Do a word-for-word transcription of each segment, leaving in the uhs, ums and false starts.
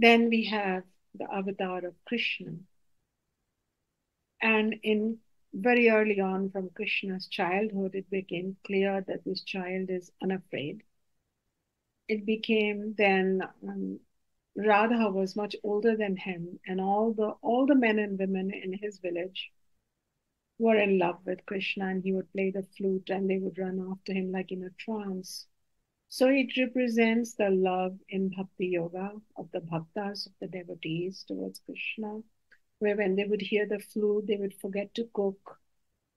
Then we have the avatar of Krishna. And in very early on from Krishna's childhood, it became clear that this child is unafraid. It became then um, Radha was much older than him, and all the all the men and women in his village were in love with Krishna, and he would play the flute and they would run after him like in a trance. So it represents the love in bhakti yoga of the bhaktas, of the devotees towards Krishna, where when they would hear the flute, they would forget to cook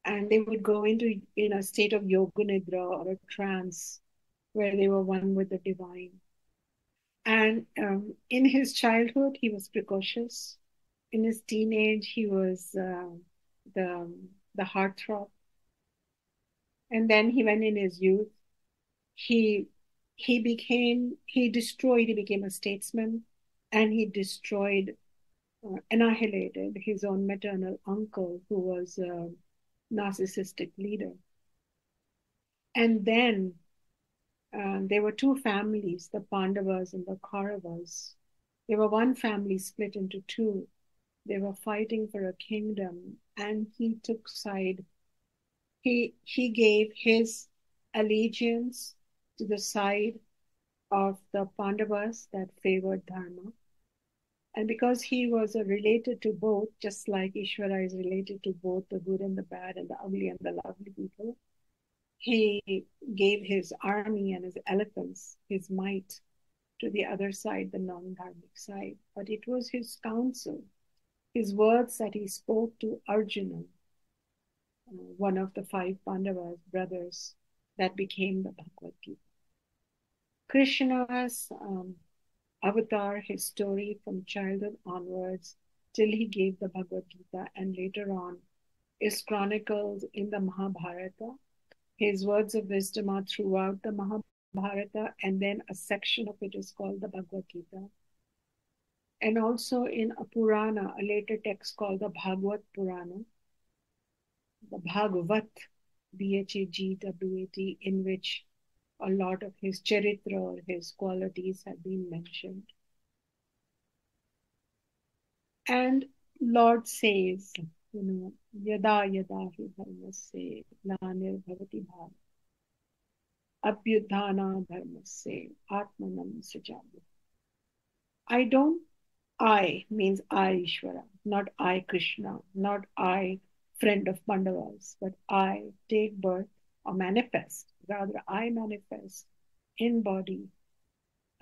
and they would go into in a state of yoga nidra or a trance where they were one with the divine. And um, in his childhood, he was precocious. In his teenage, he was uh, the, the heartthrob. And then he went in his youth. He, he became, he destroyed, he became a statesman, and he destroyed, uh, annihilated his own maternal uncle, who was a narcissistic leader. And then Uh, there were two families, the Pandavas and the Kauravas. They were one family split into two. They were fighting for a kingdom, and he took side. He, he gave his allegiance to the side of the Pandavas that favored dharma. And because he was related to both, just like Ishwara is related to both the good and the bad and the ugly and the lovely people, he gave his army and his eloquence, his might, to the other side, the non-dharmic side. But it was his counsel, his words that he spoke to Arjuna, one of the five Pandavas, brothers, that became the Bhagavad Gita. Krishna's um, avatar, his story from childhood onwards, till he gave the Bhagavad Gita, and later on is chronicled in the Mahabharata. His words of wisdom are throughout the Mahabharata, and then a section of it is called the Bhagavad Gita. And also in a Purana, a later text called the Bhagavata Purana, the Bhagavat, B H A G W A T, in which a lot of his charitra or his qualities have been mentioned. And Lord says, you know, yada yada hi dharmasya glanir bhavati bhava abhyudhana dharmasya atmanam sajami. I don't, I means I Ishvara, not I Krishna, not I friend of Pandavas, but I take birth or manifest, rather I manifest in body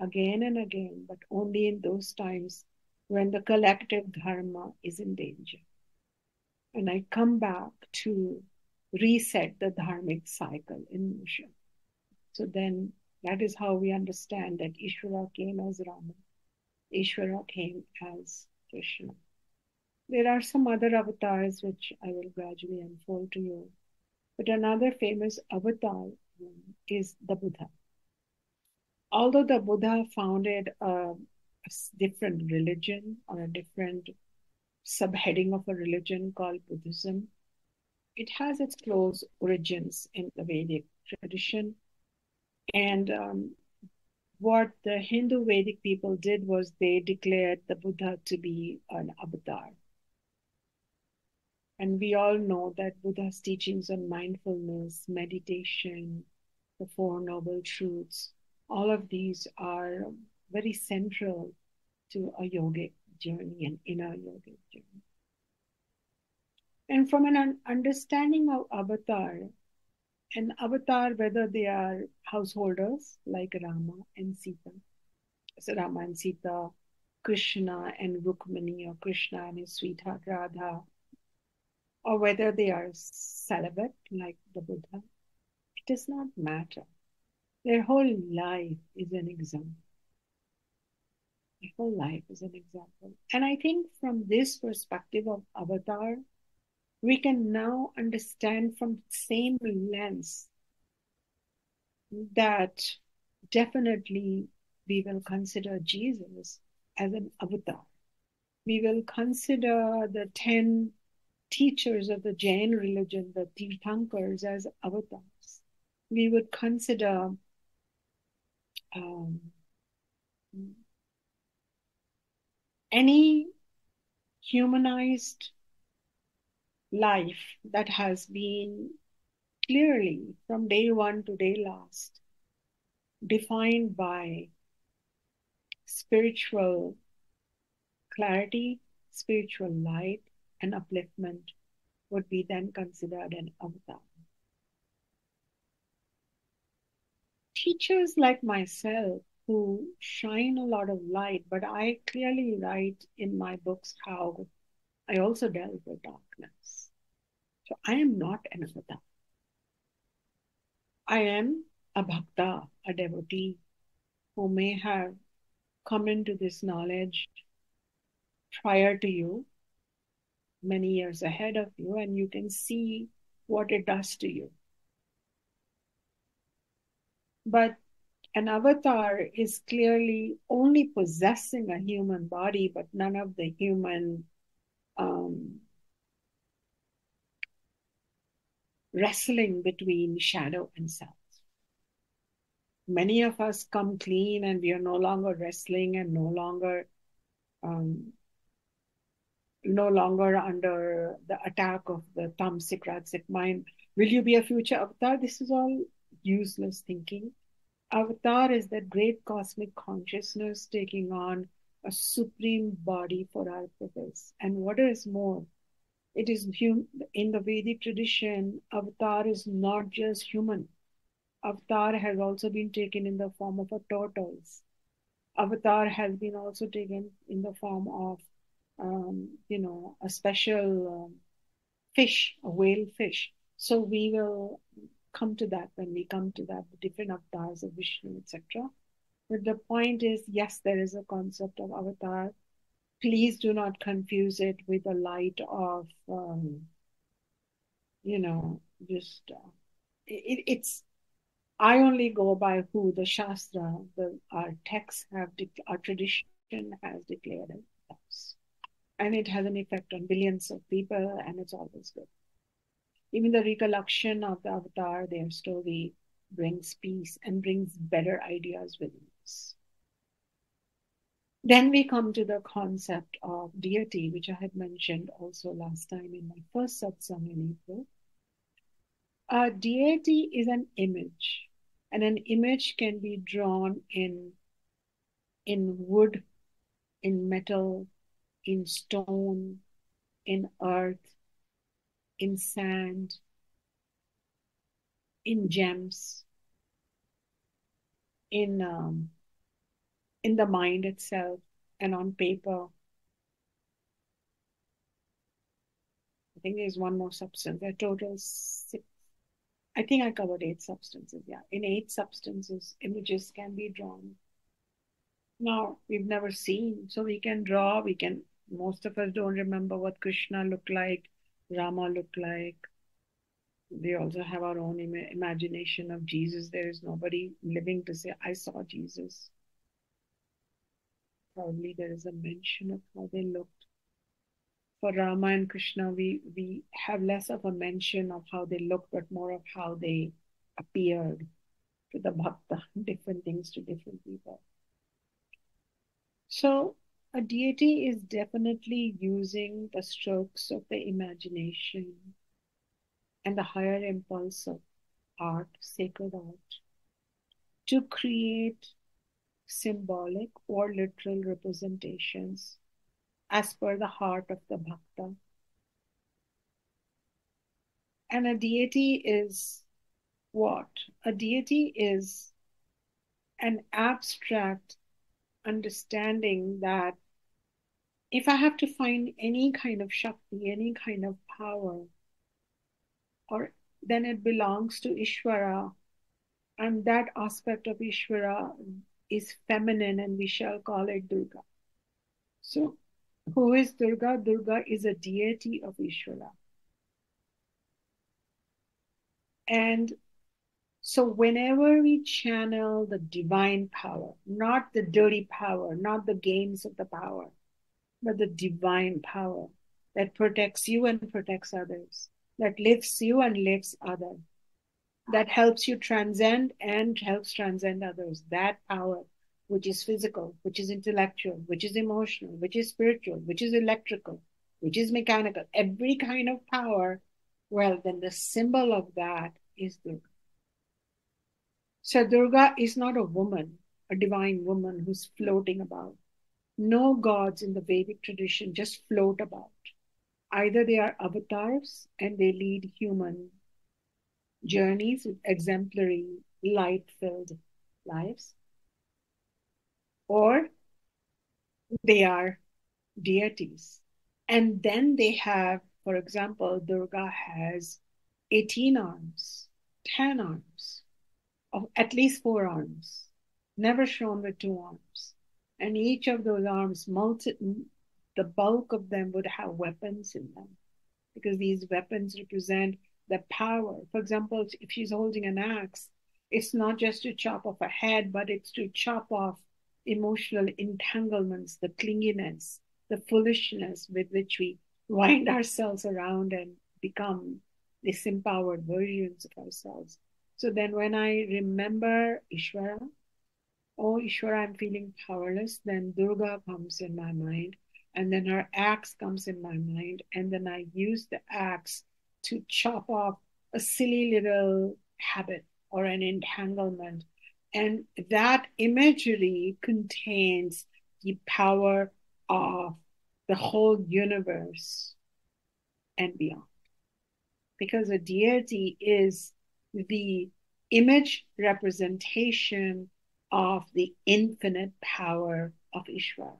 again and again, but only in those times when the collective dharma is in danger. And I come back to reset the dharmic cycle in motion. So then that is how we understand that Ishvara came as Rama. Ishvara came as Krishna. There are some other avatars which I will gradually unfold to you. But another famous avatar is the Buddha. Although the Buddha founded a different religion or a different subheading of a religion called Buddhism, it has its close origins in the Vedic tradition. And um, what the Hindu Vedic people did was they declared the Buddha to be an avatar. And we all know that Buddha's teachings on mindfulness, meditation, the Four Noble Truths, all of these are very central to a yogic journey and inner yogic journey. And from an understanding of avatar, an avatar, whether they are householders like Rama and Sita, so Rama and Sita, Krishna and Rukmini, or Krishna and his sweetheart Radha, or whether they are celibate like the Buddha, it does not matter. Their whole life is an example. Whole life is an example. And I think from this perspective of avatar, we can now understand from the same lens that definitely we will consider Jesus as an avatar. We will consider the ten teachers of the Jain religion, the Tirthankars, as avatars. We would consider um, any humanized life that has been clearly from day one to day last defined by spiritual clarity, spiritual light, and upliftment would be then considered an avatar. Teachers like myself who shine a lot of light, but I clearly write in my books how I also dealt with darkness. So I am not an avatar. I am a bhakta, a devotee who may have come into this knowledge prior to you, many years ahead of you, and you can see what it does to you. But an avatar is clearly only possessing a human body, but none of the human um, wrestling between shadow and self. Many of us come clean and we are no longer wrestling and no longer um, no longer under the attack of the tamasic, rajasic mind. Will you be a future avatar? This is all useless thinking. Avatar is that great cosmic consciousness taking on a supreme body for our purpose. And what is more, it is hum- in the Vedic tradition, avatar is not just human. Avatar has also been taken in the form of a tortoise. Avatar has been also taken in the form of Um, you know, a special um, fish, a whale fish. So we will come to that when we come to that, the different avatars of Vishnu, et cetera. But the point is, yes, there is a concept of avatar. Please do not confuse it with the light of, um, you know, just, uh, it, it's, I only go by who the Shastra, the, our texts have, de- our tradition has declared it. And it has an effect on billions of people, and it's always good. Even the recollection of the avatar, their story, brings peace and brings better ideas within us. Then we come to the concept of deity, which I had mentioned also last time in my first satsang in April. Uh, deity is an image, and an image can be drawn in, in wood, in metal, in stone, in earth, in sand, in gems, in um, in the mind itself, and on paper. I think there's one more substance. There are total six. I think I covered eight substances. Yeah, in eight substances, images can be drawn. Now, we've never seen, so we can draw, we can. Most of us don't remember what Krishna looked like, Rama looked like. We also have our own im- imagination of Jesus. There is nobody living to say, I saw Jesus. Probably there is a mention of how they looked. For Rama and Krishna, we, we have less of a mention of how they looked, but more of how they appeared to the bhakta, different things to different people. So, a deity is definitely using the strokes of the imagination and the higher impulse of art, sacred art, to create symbolic or literal representations as per the heart of the bhakta. And a deity is what? A deity is an abstract understanding that if I have to find any kind of Shakti, any kind of power, or then it belongs to Ishwara, and that aspect of Ishwara is feminine, and we shall call it Durga. So, who is Durga? Durga is a deity of Ishwara. And so whenever we channel the divine power, not the dirty power, not the games of the power, but the divine power that protects you and protects others, that lifts you and lifts others, that helps you transcend and helps transcend others, that power which is physical, which is intellectual, which is emotional, which is spiritual, which is electrical, which is mechanical, every kind of power, well, then the symbol of that is Durga. So Durga is not a woman, a divine woman who's floating about. No gods in the Vedic tradition just float about. Either they are avatars and they lead human journeys with exemplary, light-filled lives, or they are deities. And then they have, for example, Durga has eighteen arms, ten arms, of at least four arms, never shown with two arms. And each of those arms, multi, the bulk of them would have weapons in them, because these weapons represent the power. For example, if she's holding an axe, it's not just to chop off a head, but it's to chop off emotional entanglements, the clinginess, the foolishness with which we wind ourselves around and become disempowered versions of ourselves. So then when I remember Ishwara, oh, Ishwara, I'm feeling powerless, then Durga comes in my mind, and then her axe comes in my mind, and then I use the axe to chop off a silly little habit or an entanglement. And that imagery contains the power of the whole universe and beyond. Because a deity is the image representation of the infinite power of Ishvara.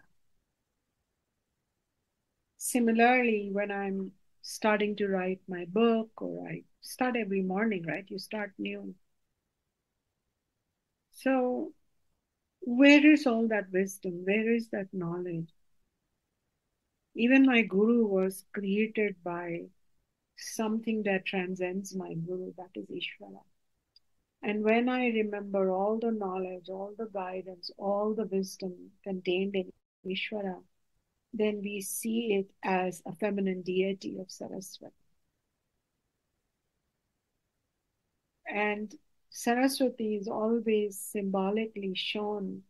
Similarly, when I'm starting to write my book, or I start every morning, right? You start new. So where is all that wisdom? Where is that knowledge? Even my guru was created by something that transcends my guru, that is Ishvara. And when I remember all the knowledge, all the guidance, all the wisdom contained in Ishvara, then we see it as a feminine deity of Saraswati. And Saraswati is always symbolically shown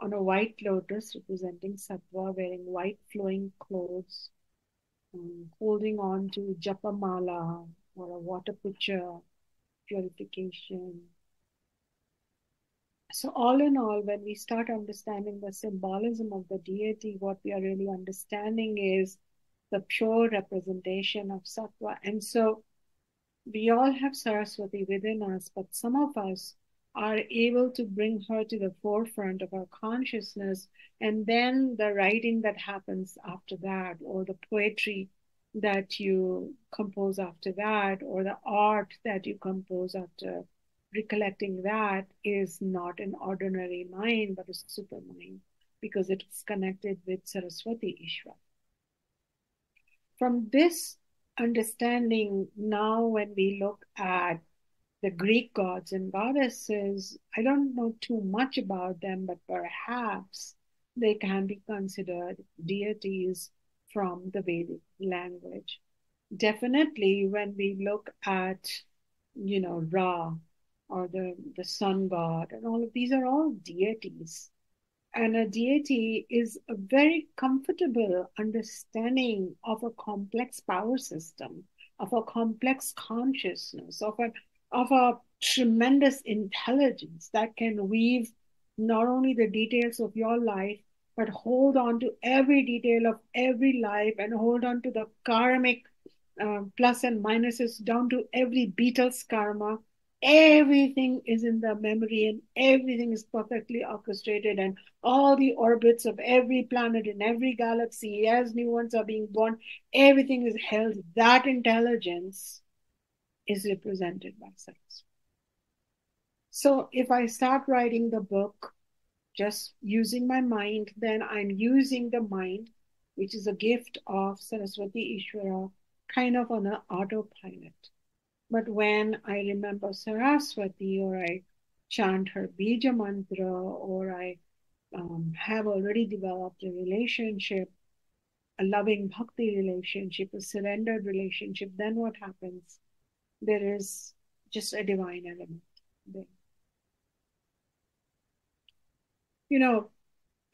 on a white lotus representing sattva, wearing white flowing clothes, um, holding on to japamala or a water pitcher, purification. So all in all, when we start understanding the symbolism of the deity, what we are really understanding is the pure representation of sattva. And so we all have Saraswati within us, but some of us are able to bring her to the forefront of our consciousness, and then the writing that happens after that, or the poetry that you compose after that, or the art that you compose after recollecting that, is not an ordinary mind, but a super mind, because it's connected with Saraswati Ishvara. From this understanding, now when we look at the Greek gods and goddesses, I don't know too much about them, but perhaps they can be considered deities from the Vedic language. Definitely when we look at, you know, Ra, or the, the sun god, and all of these are all deities. And a deity is a very comfortable understanding of a complex power system, of a complex consciousness, of a, of a tremendous intelligence that can weave not only the details of your life, but hold on to every detail of every life and hold on to the karmic uh, plus and minuses, down to every beetle's karma. Everything is in the memory, and everything is perfectly orchestrated, and all the orbits of every planet in every galaxy, as new ones are being born, everything is held. That intelligence is represented by science. So if I start writing the book just using my mind, then I'm using the mind, which is a gift of Saraswati Ishvara, kind of on an autopilot. But when I remember Saraswati, or I chant her Bija Mantra, or I um, have already developed a relationship, a loving bhakti relationship, a surrendered relationship, then what happens? There is just a divine element there. you know,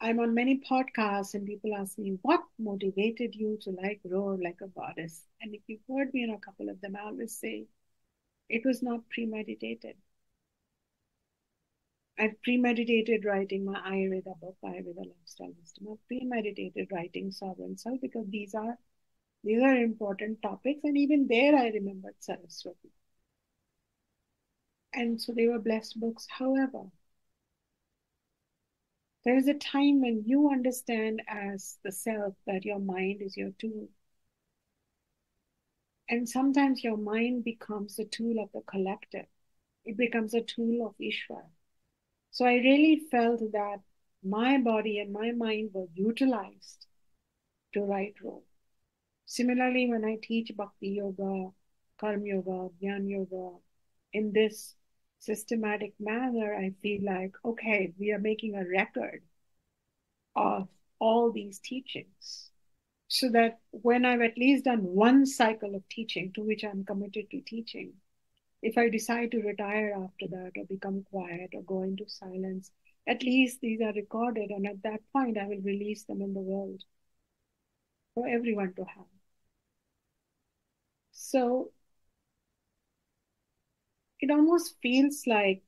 I'm on many podcasts and people ask me, what motivated you to like roar like a goddess? And if you've heard me in a couple of them, I always say, it was not premeditated. I've premeditated writing my Ayurveda book, Ayurveda Lifestyle Wisdom. I've premeditated writing Sovereign Self, because these are, these are important topics. And even there I remembered Saraswati. And so they were blessed books. However, there is a time when you understand as the self that your mind is your tool. And sometimes your mind becomes the tool of the collective. It becomes a tool of Ishwara. So I really felt that my body and my mind were utilized to right role. Similarly, when I teach bhakti yoga, karma yoga, jnana yoga, in this systematic manner, I feel like, okay, we are making a record of all these teachings so that when I've at least done one cycle of teaching to which I'm committed to teaching, if I decide to retire after that or become quiet or go into silence, at least these are recorded. And at that point, I will release them in the world for everyone to have. So it almost feels like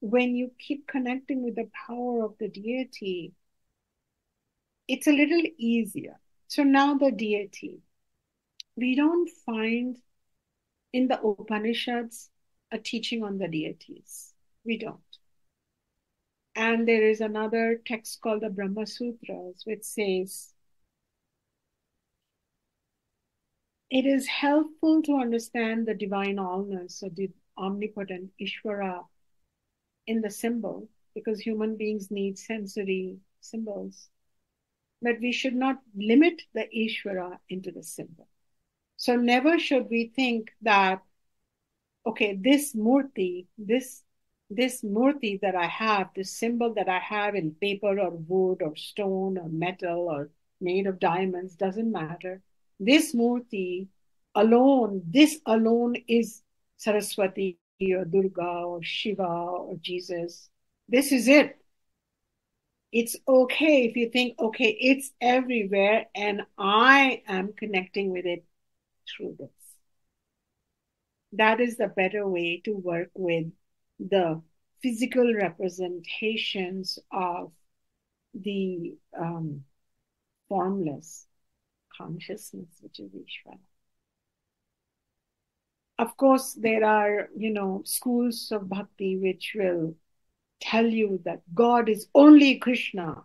when you keep connecting with the power of the deity, it's a little easier. So now the deity, we don't find in the Upanishads a teaching on the deities. We don't. And there is another text called the Brahma Sutras, which says, it is helpful to understand the divine allness, so the omnipotent Ishwara, in the symbol, because human beings need sensory symbols. But we should not limit the Ishwara into the symbol. So never should we think that, okay, this murti, this, this murti that I have, this symbol that I have in paper or wood or stone or metal or made of diamonds, doesn't matter. This murti alone, this alone is Saraswati or Durga or Shiva or Jesus. This is it. It's okay if you think, okay, it's everywhere and I am connecting with it through this. That is the better way to work with the physical representations of the um, formless consciousness, which is Ishvara. Of course, there are, you know, schools of bhakti which will tell you that God is only Krishna,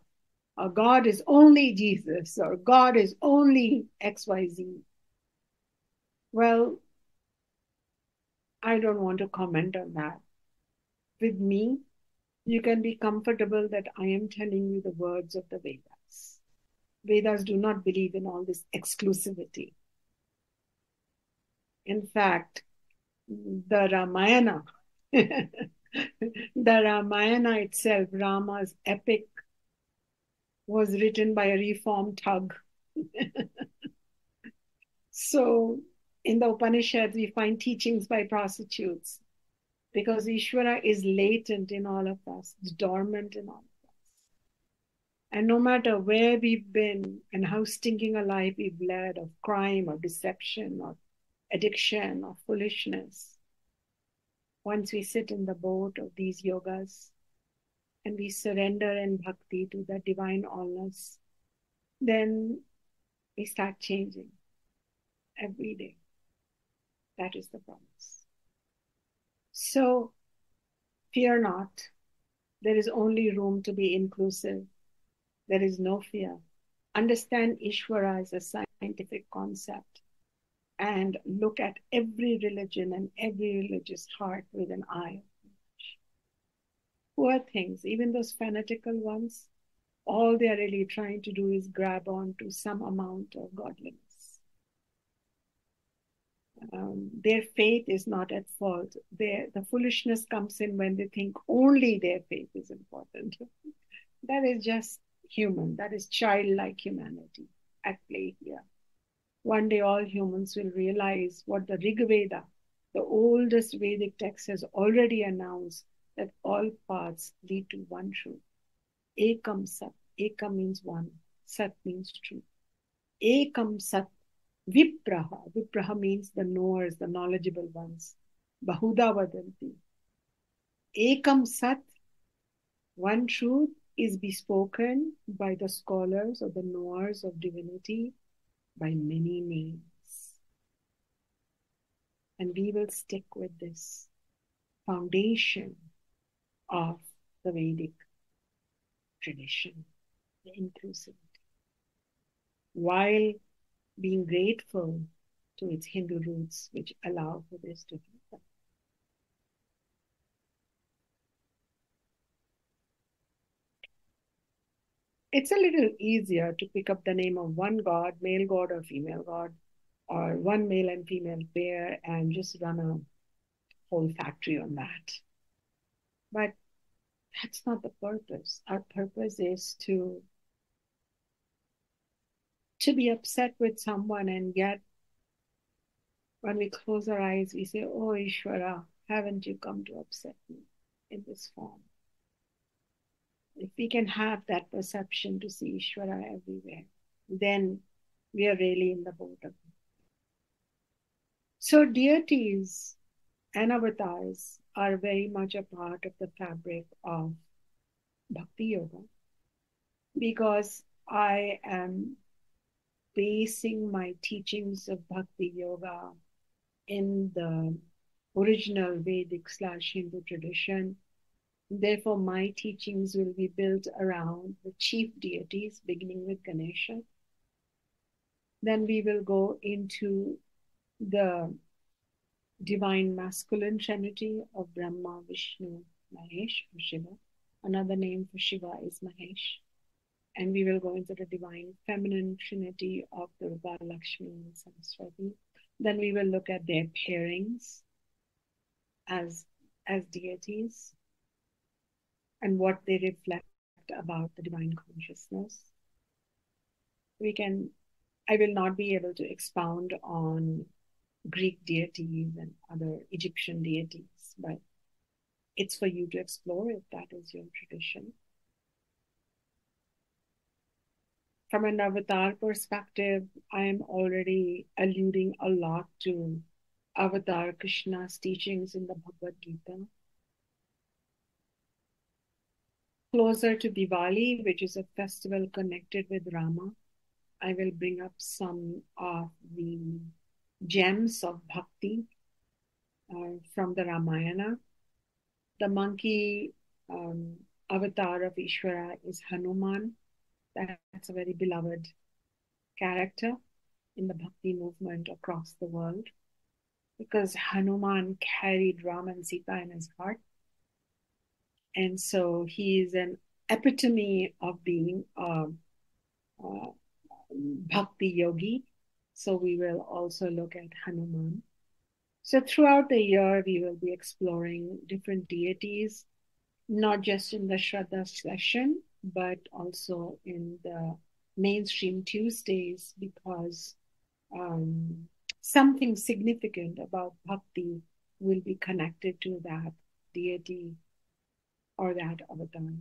or God is only Jesus, or God is only X Y Z. Well, I don't want to comment on that. With me, you can be comfortable that I am telling you the words of the Vedas. Vedas do not believe in all this exclusivity. In fact, the Ramayana, the Ramayana itself, Rama's epic, was written by a reformed thug. So in the Upanishads, we find teachings by prostitutes, because Ishvara is latent in all of us, it's dormant in all of us. And no matter where we've been and how stinking a life we've led, of crime or deception or addiction or foolishness, once we sit in the boat of these yogas and we surrender in bhakti to the divine allness, then we start changing every day. That is the promise. So fear not. There is only room to be inclusive. There is no fear. Understand Ishvara as a scientific concept, and look at every religion and every religious heart with an eye. Poor things, even those fanatical ones, all they're really trying to do is grab on to some amount of godliness. Um, their faith is not at fault. Their, the foolishness comes in when they think only their faith is important. That is just human. That is childlike humanity at play here. One day all humans will realize what the Rig Veda, the oldest Vedic text, has already announced, that all paths lead to one truth. Ekam Sat. Ekam means one. Sat means true. Ekam Sat. Vipraha. Vipraha means the knowers, the knowledgeable ones. Bahuda Vadanti. Ekam Sat. One truth is bespoken by the scholars or the knowers of divinity by many names. And we will stick with this foundation of the Vedic tradition, the inclusivity, while being grateful to its Hindu roots, which allow for this to happen. It's a little easier to pick up the name of one god, male god or female god, or one male and female pair, and just run a whole factory on that. But that's not the purpose. Our purpose is to, to be upset with someone, and yet when we close our eyes, we say, "Oh Ishwara, haven't you come to upset me in this form?" If we can have that perception to see Ishwara everywhere, then we are really in the boat of it. So deities and avatars are very much a part of the fabric of bhakti yoga, because I am basing my teachings of bhakti yoga in the original Vedic slash Hindu tradition. Therefore, my teachings will be built around the chief deities, beginning with Ganesha. Then we will go into the divine masculine trinity of Brahma, Vishnu, Mahesh, or Shiva. Another name for Shiva is Mahesh. And we will go into the divine feminine trinity of Durga, Lakshmi, and Saraswati. Then we will look at their pairings as, as deities and what they reflect about the divine consciousness. We can, I will not be able to expound on Greek deities and other Egyptian deities, but it's for you to explore if that is your tradition. From an avatar perspective, I am already alluding a lot to Avatar Krishna's teachings in the Bhagavad Gita. Closer to Diwali, which is a festival connected with Rama, I will bring up some of the gems of bhakti uh, from the Ramayana. The monkey um, avatar of Ishwara is Hanuman. That's a very beloved character in the bhakti movement across the world, because Hanuman carried Rama and Sita in his heart. And so he is an epitome of being a, a bhakti yogi. So we will also look at Hanuman. So throughout the year, we will be exploring different deities, not just in the Shraddha session, but also in the mainstream Tuesdays, because um, something significant about bhakti will be connected to that deity or that avatar.